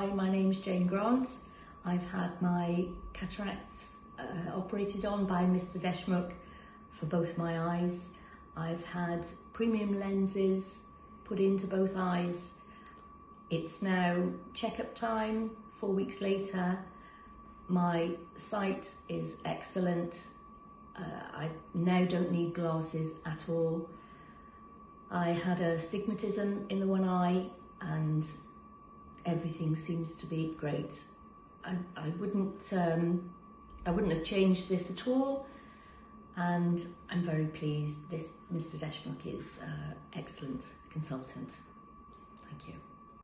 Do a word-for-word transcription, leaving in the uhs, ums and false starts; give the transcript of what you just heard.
Hi, my name's Jane Grant. I've had my cataracts uh, operated on by Mister Deshmukh for both my eyes. I've had premium lenses put into both eyes. It's now checkup time, four weeks later. My sight is excellent. Uh, I now don't need glasses at all. I had a astigmatism in the one eye and everything seems to be great. I, I wouldn't um, I wouldn't have changed this at all, and I'm very pleased. This Mister Deshmukh is an uh, excellent consultant. Thank you.